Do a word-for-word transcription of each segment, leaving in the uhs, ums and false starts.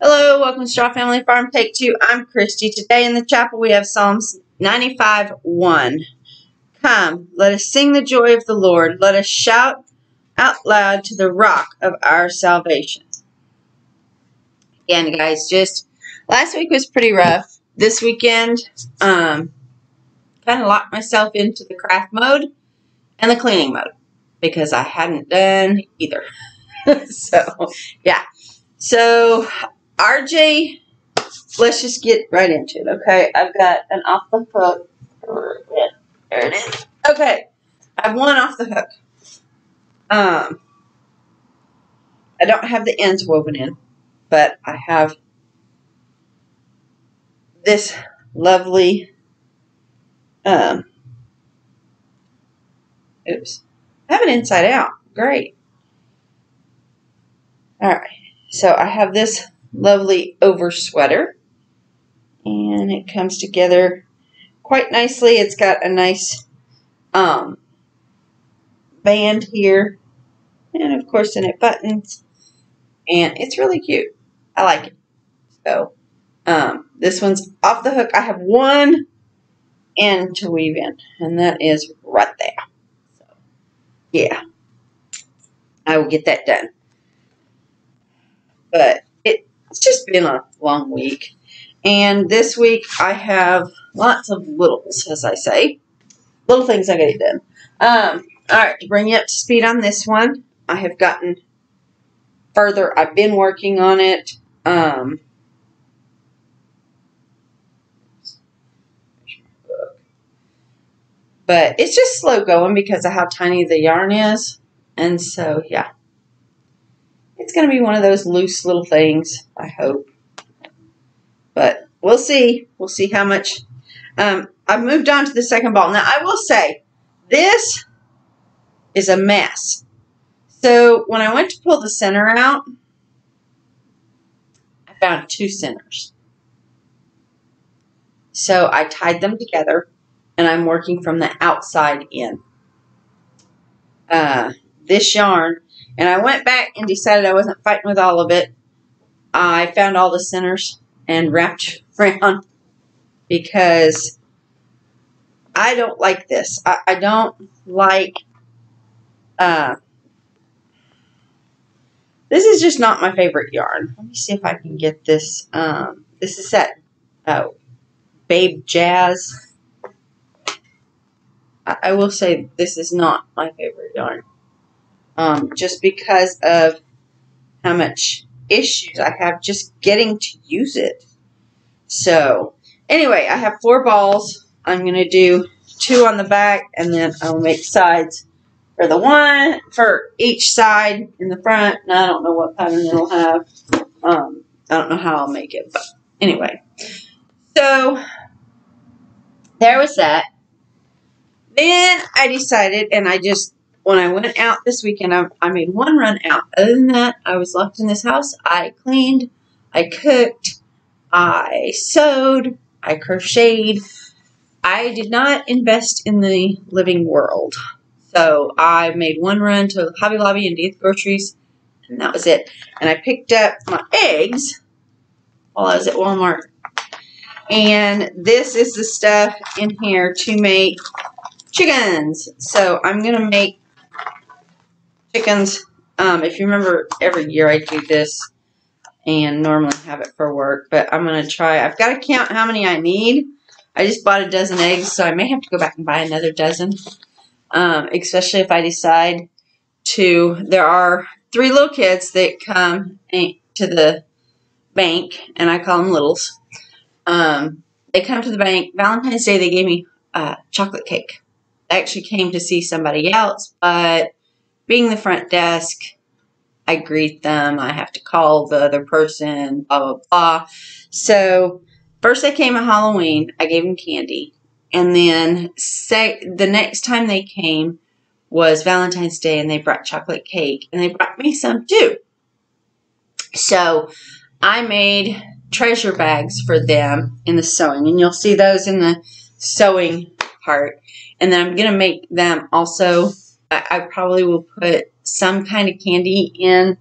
Hello, welcome to Straw Family Farm Take two. I'm Christy. Today in the chapel we have Psalms ninety-five, one. Come, let us sing the joy of the Lord. Let us shout out loud to the rock of our salvation. Again, guys, just last week was pretty rough. This weekend, um, kind of locked myself into the craft mode and the cleaning mode because I hadn't done either. So, yeah. So, R J, let's just get right into it, okay? I've got an off the hook. There it is. Okay, I have one off the hook. Um, I don't have the ends woven in, but I have this lovely, um, oops, I have it inside out. Great. All right. So I have this lovely over sweater, and it comes together quite nicely. It's got a nice um, band here, and of course then it buttons, and it's really cute. I like it. So um, this one's off the hook. I have one end to weave in, and that is right there. So yeah, I will get that done. But it's just been a long week. And this week I have lots of littles, as I say. Little things I gotta get done. Um, Alright, to bring you up to speed on this one, I have gotten further. I've been working on it. Um, but it's just slow going because of how tiny the yarn is. And so, yeah. It's going to be one of those loose little things, I hope. But we'll see. We'll see how much. Um, I've moved on to the second ball. Now, I will say, this is a mess. So, when I went to pull the center out, I found two centers. So, I tied them together, and I'm working from the outside in. Uh, this yarn... And I went back and decided I wasn't fighting with all of it. I found all the centers and wrapped around because I don't like this. I, I don't like... Uh, this is just not my favorite yarn. Let me see if I can get this. Um, this is that uh, Babe Jazz. I, I will say this is not my favorite yarn. Um, just because of how much issues I have just getting to use it. So, anyway, I have four balls. I'm going to do two on the back, and then I'll make sides for the one, for each side in the front. And I don't know what pattern it'll have. Um, I don't know how I'll make it, but anyway. So, there was that. Then I decided, and I just... When I went out this weekend, I, I made one run out. Other than that, I was locked in this house. I cleaned, I cooked, I sewed, I crocheted. I did not invest in the living world. So I made one run to Hobby Lobby and get the groceries, and that was it. And I picked up my eggs while I was at Walmart. And this is the stuff in here to make chickens. So I'm going to make chickens. Um, if you remember, every year I do this and normally have it for work, but I'm going to try. I've got to count how many I need. I just bought a dozen eggs, so I may have to go back and buy another dozen, um, especially if I decide to. There are three little kids that come to the bank, and I call them littles. Um, they come to the bank. Valentine's Day, they gave me uh, chocolate cake. I actually came to see somebody else, but being the front desk, I greet them. I have to call the other person, blah, blah, blah. So first they came on Halloween. I gave them candy. And then say, the next time they came was Valentine's Day, and they brought chocolate cake, and they brought me some too. So I made treasure bags for them in the sewing, and you'll see those in the sewing part. And then I'm going to make them also. I, I probably will put some kind of candy in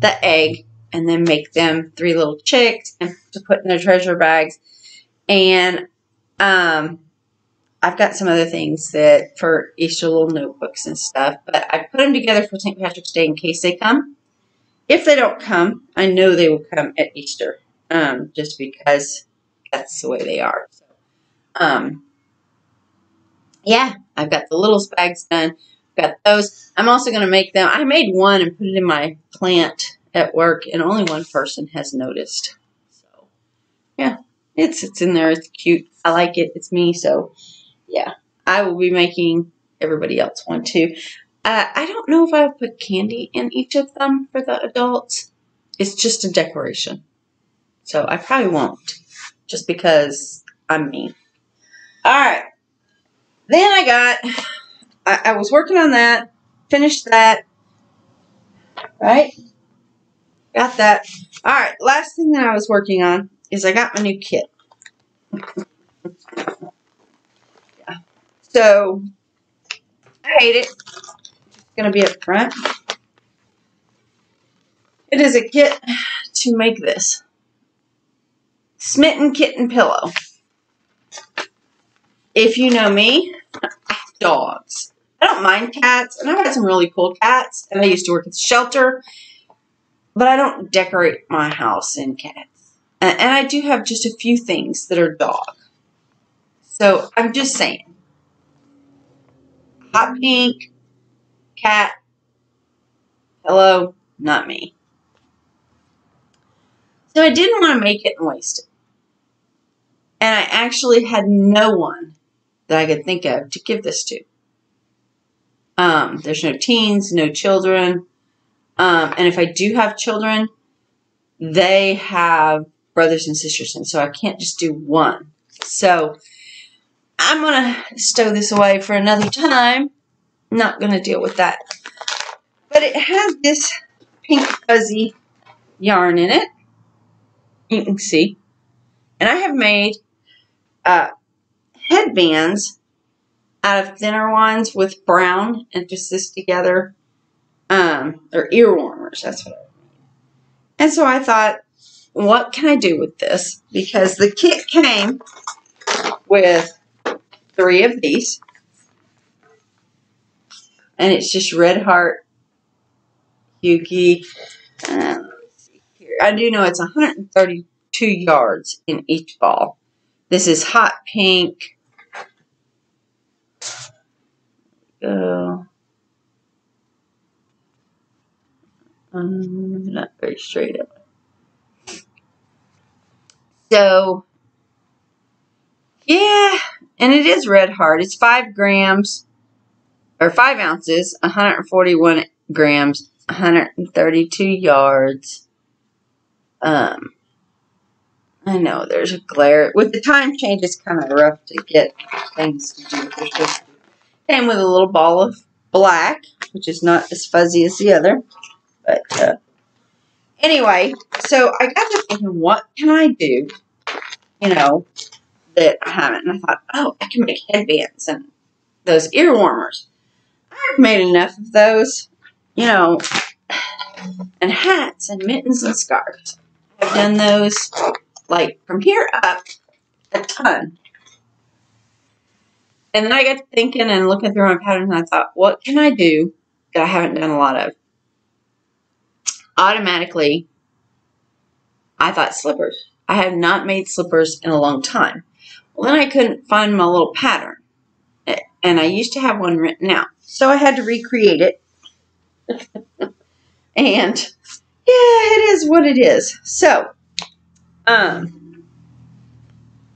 the egg and then make them three little chicks and to put in their treasure bags. And um, I've got some other things that for Easter little notebooks and stuff, but I put them together for Saint Patrick's Day in case they come. If they don't come, I know they will come at Easter, um, just because that's the way they are. So, um, yeah, I've got the little bags done. I've got those. I'm also going to make them. I made one and put it in my plant at work, and only one person has noticed. So, yeah, it's it's in there. It's cute. I like it. It's me. So, yeah, I will be making everybody else one too. Uh, I don't know if I put candy in each of them for the adults. It's just a decoration. So I probably won't, just because I'm mean. All right. Then I got, I, I was working on that, finished that, right? Got that. All right. Last thing that I was working on is I got my new kit. Yeah. So I hate it. Going to be up front. It is a kit to make this smitten kitten pillow. If you know me, I have dogs. I don't mind cats, and I've had some really cool cats, and I used to work at the shelter, but I don't decorate my house in cats. And I do have just a few things that are dog. So I'm just saying, hot pink, cat, hello, not me. So I didn't want to make it and waste it. And I actually had no one that I could think of to give this to. Um, there's no teens, no children. Um, and if I do have children, they have brothers and sisters, and so I can't just do one. So I'm going to stow this away for another time. Not going to deal with that. But it has this pink fuzzy yarn in it. You can see. And I have made uh, headbands out of thinner ones with brown and just this together. Um, or ear warmers. That's what I mean. And so I thought, what can I do with this? Because the kit came with three of these. And it's just Red Heart Yuki. Uh, let's see here. I do know it's one hundred thirty-two yards in each ball. This is hot pink. Go. Um, not very straight up. So, yeah, and it is Red Heart. It's five grams. Or five ounces, one hundred forty-one grams, one hundred thirty-two yards. Um, I know there's a glare. With the time change, it's kind of rough to get things to do. Came with a little ball of black, which is not as fuzzy as the other. But uh, anyway, so I got to thinking, what can I do, you know, that I haven't? And I thought, oh, I can make headbands and those ear warmers. I've made enough of those, you know, and hats and mittens and scarves. I've done those, like, from here up, a ton. And then I got to thinking and looking through my patterns, and I thought, what can I do that I haven't done a lot of? Automatically, I thought slippers. I have not made slippers in a long time. Well, then I couldn't find my little pattern. And I used to have one written out. So I had to recreate it. And, yeah, it is what it is. So, um,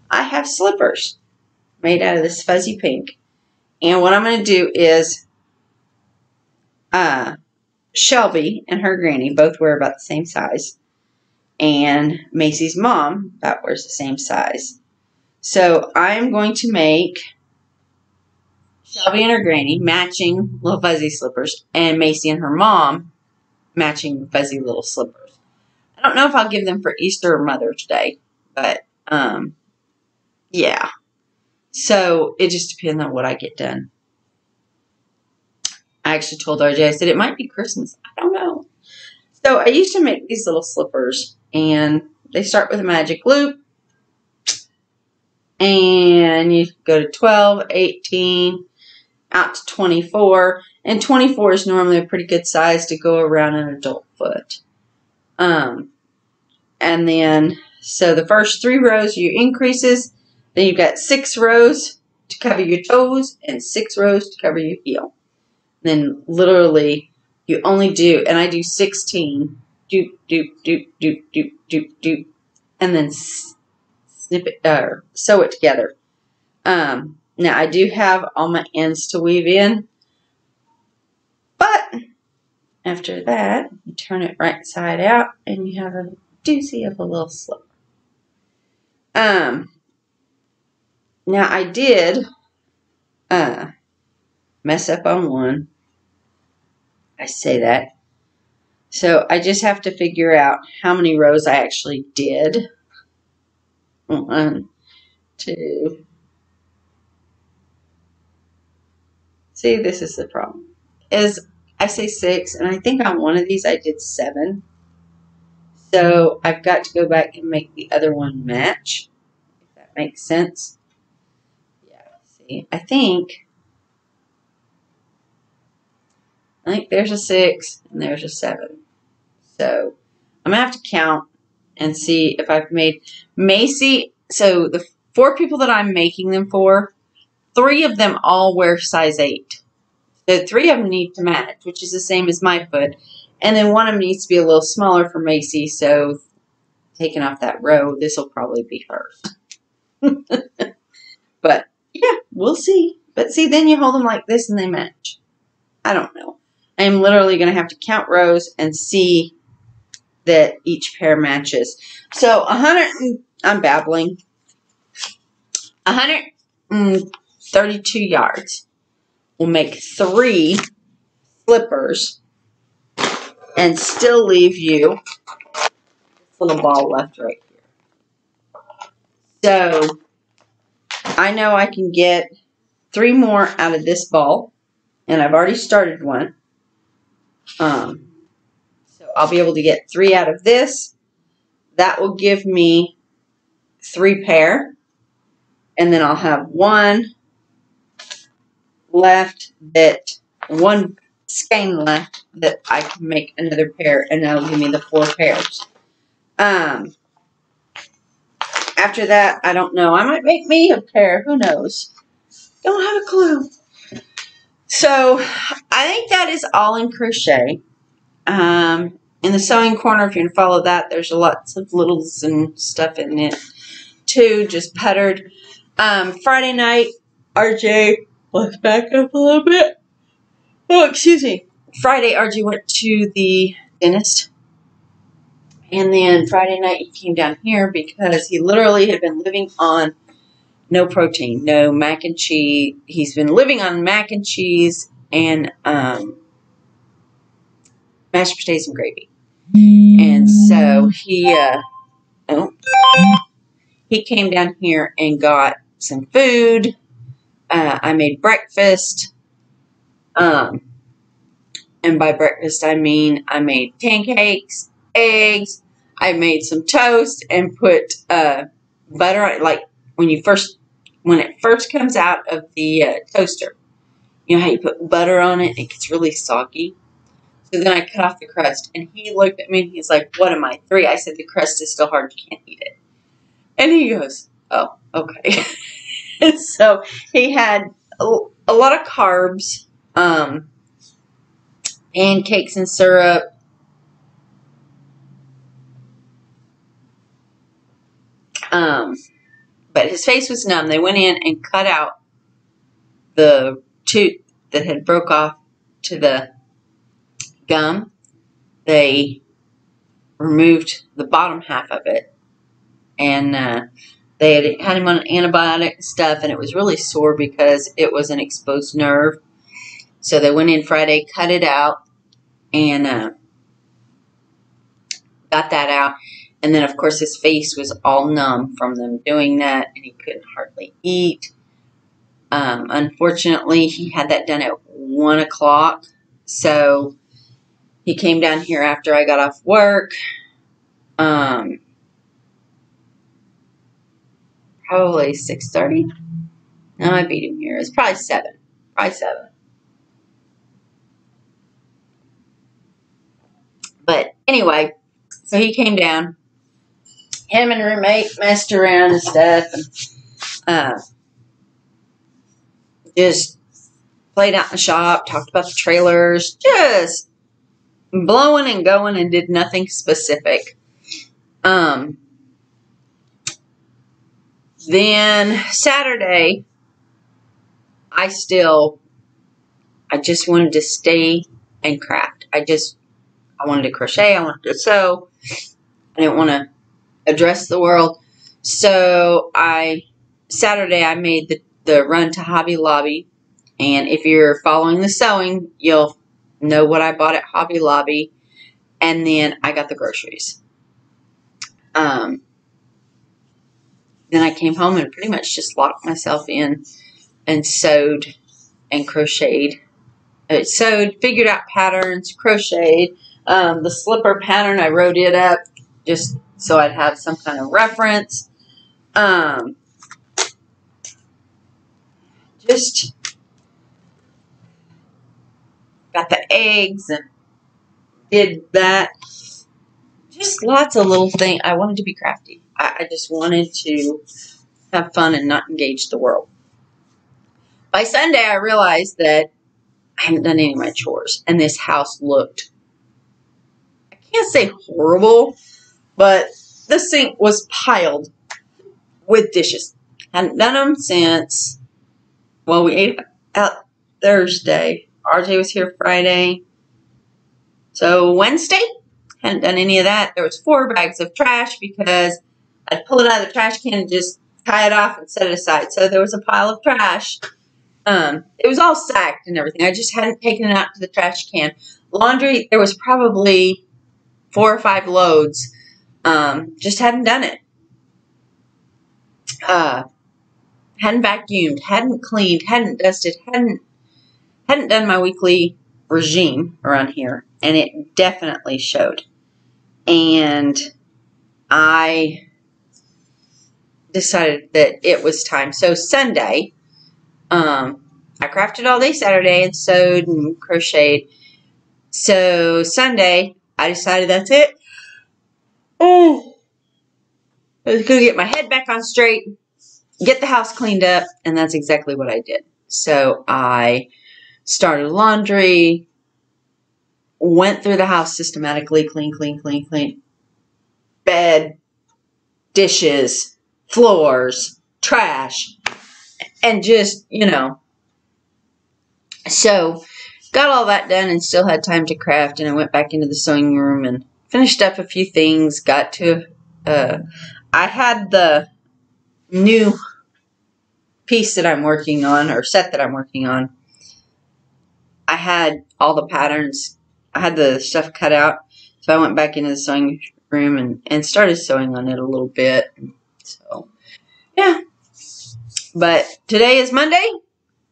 I have slippers made out of this fuzzy pink. And what I'm going to do is, uh, Shelby and her granny both wear about the same size. And Macy's mom about wears the same size. So I'm going to make Shelby and her granny matching little fuzzy slippers, and Macy and her mom matching fuzzy little slippers. I don't know if I'll give them for Easter or Mother's Day, but um, yeah. So it just depends on what I get done. I actually told R J, I said it might be Christmas. I don't know. So I used to make these little slippers, and they start with a magic loop, and you go to twelve, eighteen, out to twenty-four, and twenty-four is normally a pretty good size to go around an adult foot. Um, and then, so the first three rows are your increases, then you've got six rows to cover your toes, and six rows to cover your heel. Then literally, you only do, and I do sixteen, doop, doop, doop, doop, doop, doop, doop, and then snip it, or sew it together. Um, now, I do have all my ends to weave in, but after that, you turn it right side out, and you have a doozy of a little slip. Um, now, I did uh, mess up on one. I say that. So I just have to figure out how many rows I actually did. One, two. See, this is the problem. Is I say six, and I think on one of these I did seven. So I've got to go back and make the other one match. If that makes sense. Yeah, see, I think... I think there's a six and there's a seven. So I'm going to have to count and see if I've made Macy. So the four people that I'm making them for, three of them all wear size eight. So three of them need to match, which is the same as my foot. And then one of them needs to be a little smaller for Macy. So taking off that row, this will probably be hers. But yeah, we'll see. But see, then you hold them like this and they match. I don't know. I'm literally going to have to count rows and see that each pair matches. So one hundred, I'm babbling, one hundred thirty-two yards will make three slippers and still leave you this little ball left right here. So I know I can get three more out of this ball, and I've already started one. Um, so I'll be able to get three out of this. That will give me three pair. And then I'll have one left that, one skein left that I can make another pair, and that'll give me the four pairs. Um, after that, I don't know. I might make me a pair. Who knows? Don't have a clue. So I think that is all in crochet. Um, in the sewing corner, if you're going to follow that, there's lots of littles and stuff in it too, just puttered. Um, Friday night, R J, let's back up a little bit. Oh, excuse me. Friday, R J went to the dentist. And then Friday night, he came down here because he literally had been living on no protein, no mac and cheese. He's been living on mac and cheese and um, mashed potatoes and gravy. And so he, uh, oh, he came down here and got some food. Uh, I made breakfast. Um, and by breakfast, I mean I made pancakes, eggs. I made some toast and put uh, butter on it, like when you first... when it first comes out of the uh, toaster, you know how you put butter on it and it gets really soggy? So then I cut off the crust, and he looked at me and he's like, what am I, three? I said, the crust is still hard, you can't eat it. And he goes, oh, okay. And so he had a, a lot of carbs, um, and cakes and syrup. Um... But his face was numb. They went in and cut out the tooth that had broke off to the gum. They removed the bottom half of it. And uh, they had, had him on antibiotic and stuff, and it was really sore because it was an exposed nerve. So they went in Friday, cut it out, and uh, got that out. And then, of course, his face was all numb from them doing that, and he couldn't hardly eat. Um, unfortunately, he had that done at one o'clock, so He came down here after I got off work. Um, probably six thirty. No, I beat him here. It's probably seven. Probably seven. But anyway, so he came down. Him and roommate messed around and stuff, and uh, just played out in the shop, talked about the trailers, just blowing and going, and did nothing specific. Um, then Saturday, I still, I just wanted to stay and craft. I just, I wanted to crochet, I wanted to sew. I didn't want to address the world. So I, Saturday I made the, the run to Hobby Lobby. And if you're following the sewing, you'll know what I bought at Hobby Lobby. And then I got the groceries. Um, then I came home and pretty much just locked myself in and sewed and crocheted. I sewed, figured out patterns, crocheted. Um, the slipper pattern, I wrote it up just so I'd have some kind of reference. Um, just got the eggs and did that. Just lots of little things. I wanted to be crafty. I, I just wanted to have fun and not engage the world. By Sunday, I realized that I hadn't done any of my chores, and this house looked, I can't say horrible, but the sink was piled with dishes. Hadn't done them since, well, we ate out Thursday. R J was here Friday. So Wednesday, hadn't done any of that. There was four bags of trash because I'd pull it out of the trash can and just tie it off and set it aside. So there was a pile of trash. Um, it was all sacked and everything. I just hadn't taken it out to the trash can. Laundry, there was probably four or five loads. Um, just hadn't done it. Uh, hadn't vacuumed, hadn't cleaned, hadn't dusted, hadn't, hadn't done my weekly regime around here. And it definitely showed. And I decided that it was time. So Sunday, um, I crafted all day Saturday and sewed and crocheted. So Sunday, I decided that's it. Oh, I was going to get my head back on straight, get the house cleaned up, and that's exactly what I did. So I started laundry, went through the house systematically, clean, clean, clean, clean, bed, dishes, floors, trash, and just, you know. So got all that done and still had time to craft, and I went back into the sewing room and finished up a few things, got to, uh, I had the new piece that I'm working on, or set that I'm working on. I had all the patterns, I had the stuff cut out, so I went back into the sewing room and, and started sewing on it a little bit. So, yeah. But today is Monday.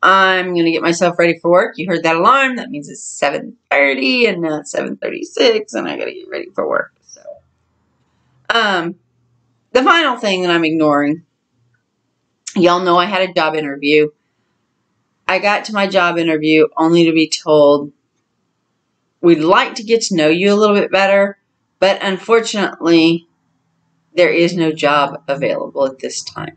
I'm going to get myself ready for work. You heard that alarm. That means it's seven thirty, and now it's seven thirty-six, and I got to get ready for work. So, um, the final thing that I'm ignoring, y'all know I had a job interview. I got to my job interview only to be told, we'd like to get to know you a little bit better, but unfortunately, there is no job available at this time.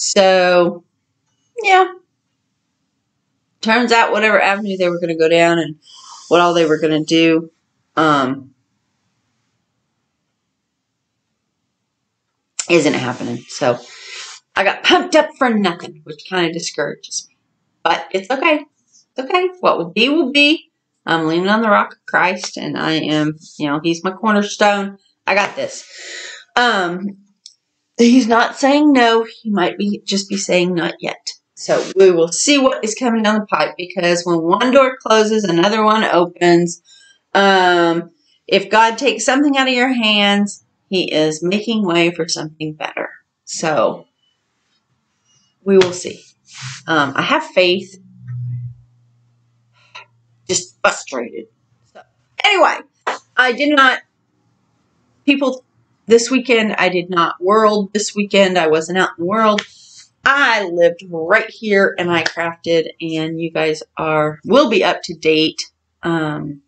So, yeah, turns out whatever avenue they were going to go down and what all they were going to do, um, isn't happening. So I got pumped up for nothing, which kind of discourages me, but it's okay. It's okay. What will be will be. I'm leaning on the rock of Christ, and I am, you know, he's my cornerstone. I got this. Um, He's not saying no. He might be just be saying not yet. So we will see what is coming down the pipe, because when one door closes, another one opens. Um, if God takes something out of your hands, he is making way for something better. So we will see. Um, I have faith. just frustrated. So anyway, I did not, people this weekend, I did not world this weekend. I wasn't out in the world. I lived right here and I crafted, and you guys are, will be up to date, um,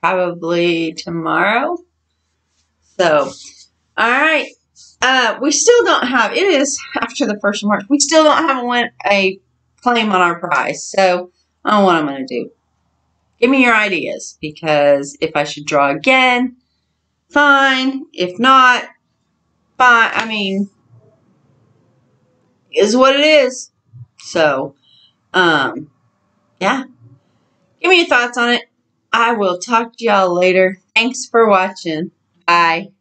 probably tomorrow. So, all right. Uh, we still don't have, it is after the first of March, we still don't have a, a claim on our prize. So I don't know what I'm going to do. Give me your ideas, because if I should draw again, fine. If not, fine. I mean, is what it is. So, um, yeah. Give me your thoughts on it. I will talk to y'all later. Thanks for watching. Bye.